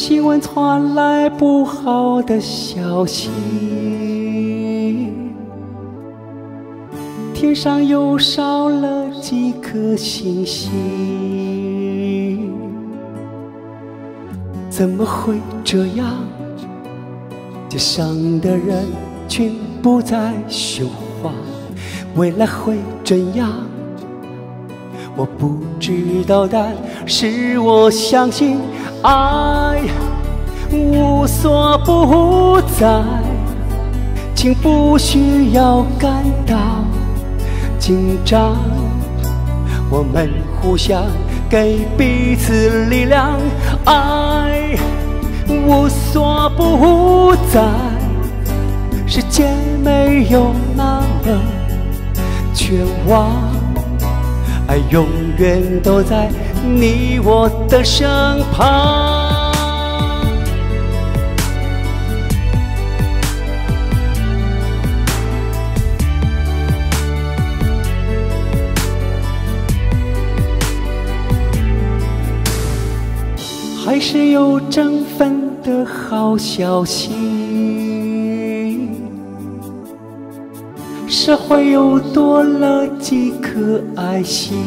新闻传来不好的消息，天上又少了几颗星星，怎么会这样？街上的人群不再喧哗，未来会怎样？我不知道，但是我相信爱无所不在，情不需要感到紧张，我们互相给彼此力量。爱无所不在，世界没有那么绝望。 爱永远都在你我的身旁。还是有振奋的好消息，社会又多了几颗爱心，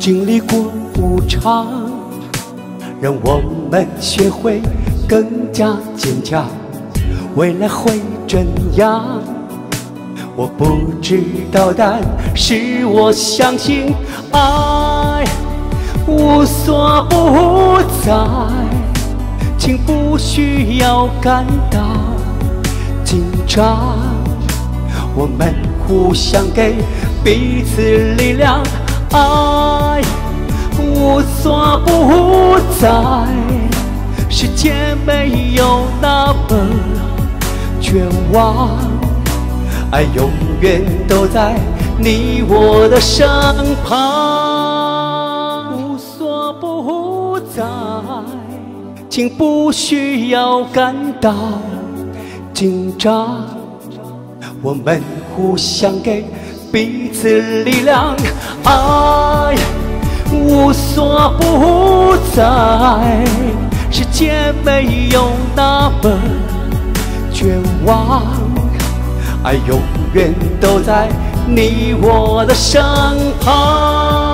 经历过无常，让我们学会更加坚强。未来会怎样？我不知道，但是我相信爱无所不在，情不需要感到 紧张，我们互相给彼此力量。爱无所不在，世界没有那么绝望。爱永远都在你我的身旁。无所不在，请不需要感到 紧张，我们互相给彼此力量。爱无所不在，世界没有那么绝望。爱永远都在你我的身旁。